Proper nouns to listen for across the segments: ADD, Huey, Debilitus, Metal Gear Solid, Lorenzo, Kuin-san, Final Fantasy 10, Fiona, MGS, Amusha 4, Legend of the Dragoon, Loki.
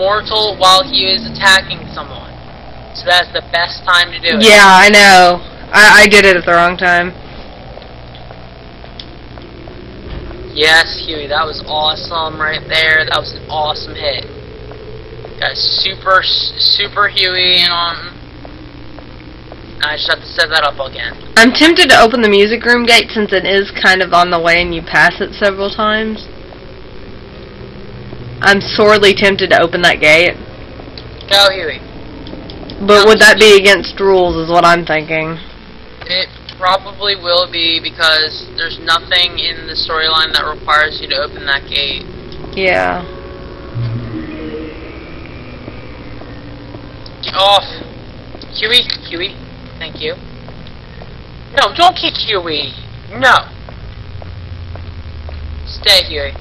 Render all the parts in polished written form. immortal while he is attacking someone. So that's the best time to do it. Yeah, I know. I did it at the wrong time. Yes, Huey, that was awesome right there. That was an awesome hit. Got super Huey on. I just have to set that up again. I'm tempted to open the music room gate since it is kind of on the way and you pass it several times. I'm sorely tempted to open that gate. Go, Huey. But would that be against rules is what I'm thinking. It probably will be because there's nothing in the storyline that requires you to open that gate. Yeah. Get off. Huey, Huey. Thank you. No, don't kick Huey. No. Stay, Huey.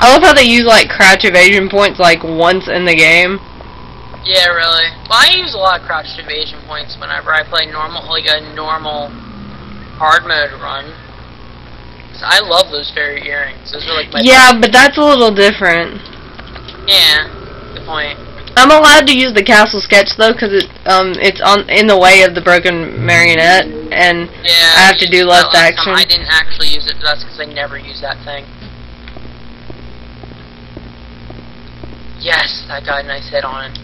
I love how they use, like, crouch evasion points, like, once in the game. Yeah, really. Well, I use a lot of crouch evasion points whenever I play normal, like, a normal hard mode run. So I love those fairy earrings. Those are, like, my favorite. But that's a little different. Yeah, good point. I'm allowed to use the castle sketch, though, because it's in the way of the broken marionette, and yeah, I have to do left action. I didn't actually use it, but that's because I never use that thing. Yes, that got a nice hit on it.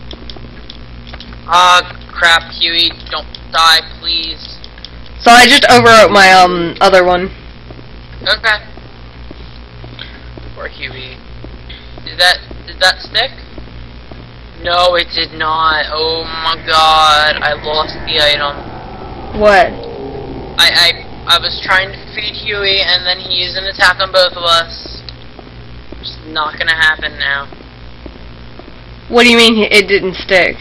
Ah, crap, Huey, don't die, please. So I just overwrote my, other one. Okay. Poor Huey. Did that stick? No, it did not. Oh my god, I lost the item. What? I was trying to feed Huey, and then he used an attack on both of us. It's not gonna happen now. What do you mean it didn't stick?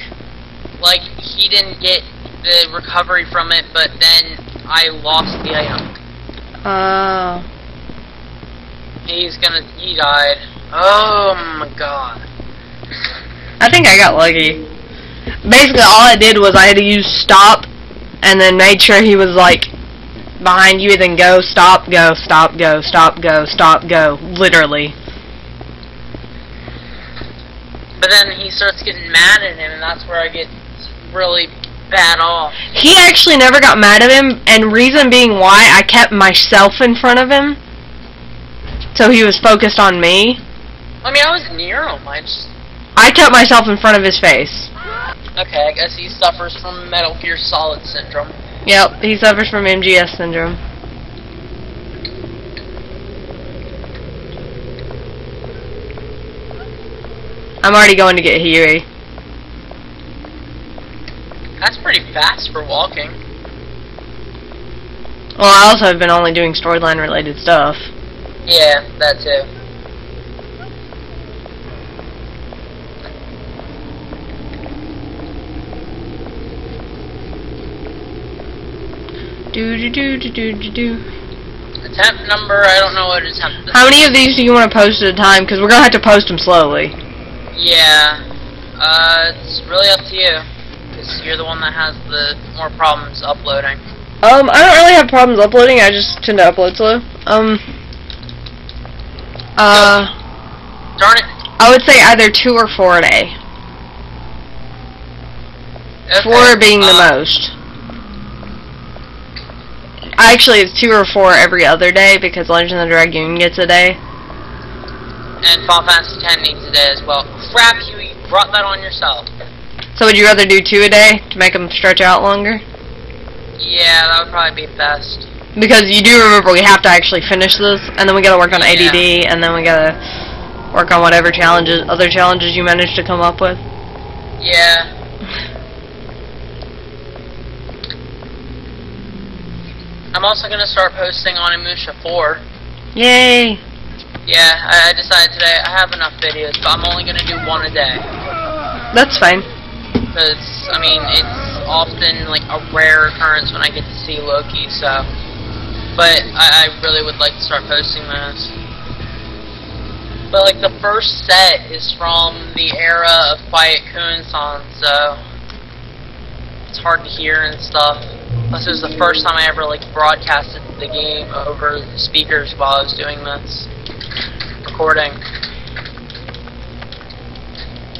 Like, he didn't get the recovery from it, but then I lost the item. Oh. He died. Oh my god. I think I got lucky. Basically, all I did was I had to use stop, and then made sure he was, like, behind you, and then go, stop, go, stop, go, stop, go, stop, go. Literally. But then he starts getting mad at him, and that's where I get really bad off. He actually never got mad at him, and reason being why, I kept myself in front of him. So he was focused on me. I mean, I was near him, I kept myself in front of his face. Okay, I guess he suffers from Metal Gear Solid syndrome. Yep, he suffers from MGS syndrome. I'm already going to get Huey. That's pretty fast for walking. Well, I also have been only doing storyline related stuff. Yeah, that too. Attempt number, I don't know what attempt. How many of these do you want to post at a time? Because we're going to have to post them slowly. Yeah, it's really up to you, because you're the one that has the more problems uploading. I don't really have problems uploading, I just tend to upload slow. Darn it. I would say either 2 or 4 a day. Okay. 4 being the most. Actually, it's 2 or 4 every other day, because Legend of the Dragoon gets a day. And Final Fantasy 10 needs a day as well. Crap, you brought that on yourself. So would you rather do 2 a day to make them stretch out longer? Yeah, that would probably be best. Because you do remember we have to actually finish this, and then we gotta work on ADD, and then we gotta work on whatever other challenges you manage to come up with. Yeah. I'm also gonna start posting on Amusha 4. Yay! Yeah, I decided today I have enough videos, but I'm only gonna do 1 a day. That's fine. Because, I mean, it's often, like, a rare occurrence when I get to see Loki, so. But I really would like to start posting those. But, like, the first set is from the era of Quiet Kuin-san, so. It's hard to hear and stuff. Plus, it was the first time I ever, like, broadcasted the game over the speakers while I was doing this recording.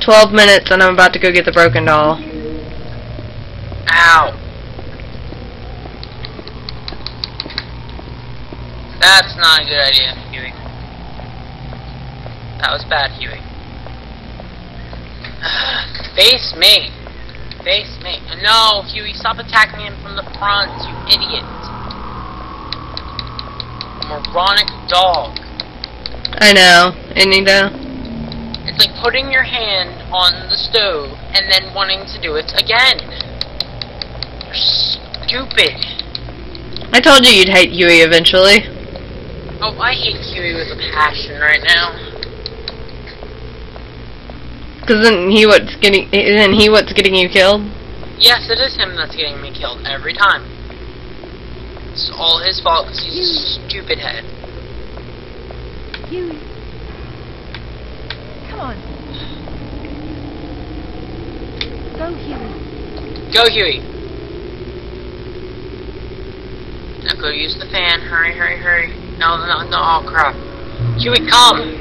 12 minutes, and I'm about to go get the broken doll. Ow. That's not a good idea, Huey. That was bad, Huey. Face me. Face me. No, Huey, stop attacking him from the front, you idiot. Moronic dog. I know. It's like putting your hand on the stove and then wanting to do it again. You're stupid. I told you you'd hate Huey eventually. Oh, I hate Huey with a passion right now. Cause isn't he what's getting you killed? Yes, it is him that's getting me killed every time. It's all his fault because he's a stupid head. Huey. Come on. Go, Huey. Go, Huey. Now go use the fan. Hurry, hurry, hurry. No, no, no. Oh, crap. Huey, come.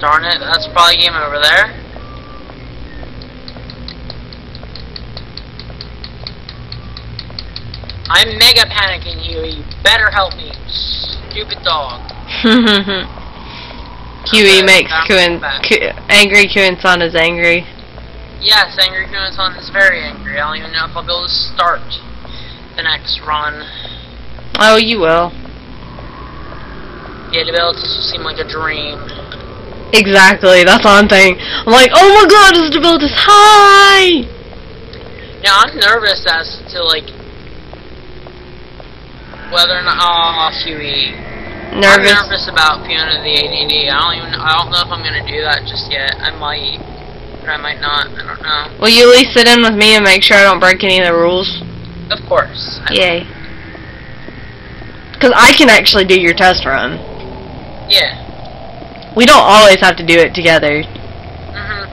Darn it, that's probably game over there. I'm mega panicking, Huey. You better help me, stupid dog. Huey makes angry Kuin-san is angry. Yes, angry Kuin-san is very angry. I don't even know if I'll be able to start the next run. Oh, you will. Yeah, Debilitus will seem like a dream. Exactly, that's one thing. I'm like, oh my god, it's Debilitus, hi! Now, I'm nervous as to, like, whether or not, Huey. I'm nervous about Fiona the ADD. I don't know if I'm gonna do that just yet. I might, or I might not, I don't know. Will you at least sit in with me and make sure I don't break any of the rules? Of course. Yay. Because I can actually do your test run. Yeah. We don't always have to do it together. Mm-hmm.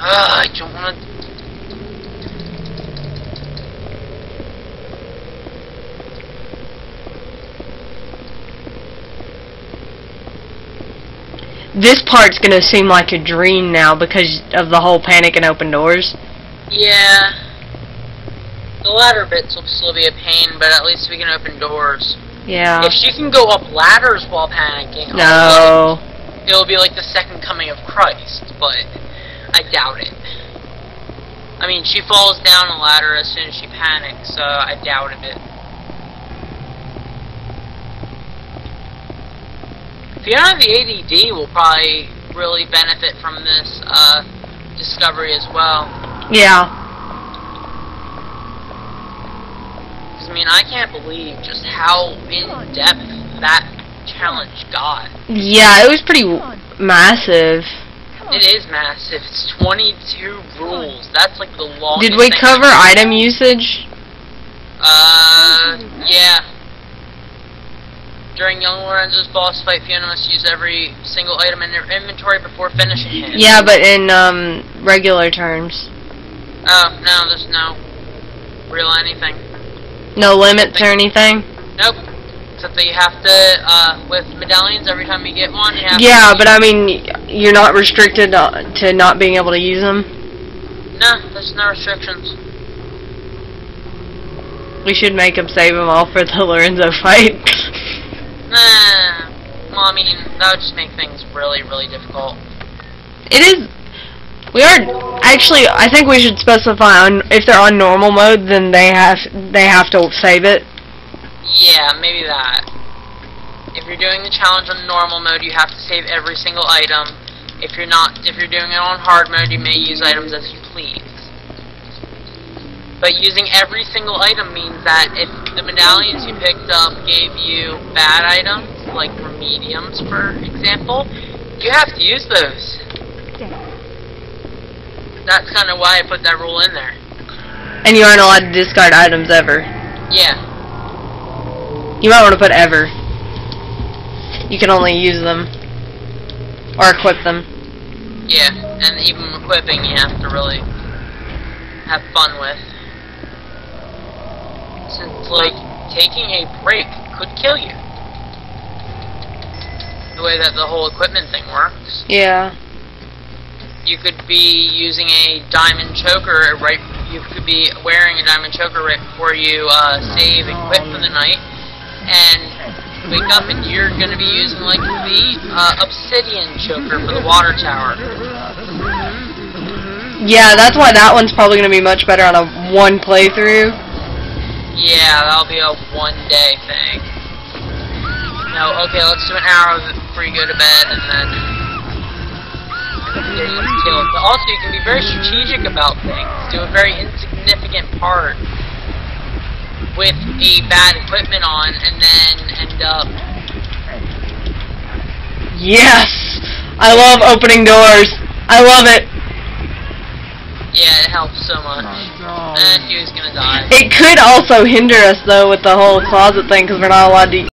I don't want to... This part's gonna seem like a dream now because of the whole panic and open doors. Yeah. The latter bits will still be a pain, but at least we can open doors. Yeah. If she can go up ladders while panicking, no, it'll be like the second coming of Christ, but I doubt it. I mean, she falls down a ladder as soon as she panics, so I doubt it. Fiona the ADD will probably really benefit from this discovery as well. Yeah. I mean, I can't believe just how in-depth that challenge got. Yeah, it was pretty massive. It is massive. It's 22 rules. That's like the longest thing. Did we cover item usage? Yeah. During Young Lorenzo's boss fight, Fiona must use every single item in her inventory before finishing him. Yeah, but in, regular terms. Oh, no, there's no real anything. No limits or anything? Nope. Except that you have to, with medallions, every time you get one, you have to... Yeah, but I mean, you're not restricted to not being able to use them? No, there's no restrictions. We should make them save them all for the Lorenzo fight. Nah. Well, I mean, that would just make things really, really difficult. It is... We are actually. I think we should specify on if they're on normal mode, then they have to save it. Yeah, maybe that. If you're doing the challenge on normal mode, you have to save every single item. If you're not, if you're doing it on hard mode, you may use items as you please. But using every single item means that if the medallions you picked up gave you bad items, like remediums, for example, you have to use those. That's kind of why I put that rule in there. And you aren't allowed to discard items ever. Yeah. You might want to put ever. You can only use them. Or equip them. Yeah, and even equipping you have to really have fun with. Since, like, taking a break could kill you. the way that the whole equipment thing works. Yeah. You could be using a diamond choker right. You could be wearing a diamond choker right before you save and quit for the night, and wake up and you're going to be using like the obsidian choker for the water tower. Yeah, that's why that one's probably going to be much better on a one playthrough. Yeah, that'll be a one-day thing. No, okay, let's do an hour before you go to bed, and then. But also, you can be very strategic about things. Do a very insignificant part with the bad equipment on, and then end up. Yes, I love opening doors. I love it. Yeah, it helps so much. And he was gonna die. It could also hinder us though with the whole closet thing, because we're not allowed to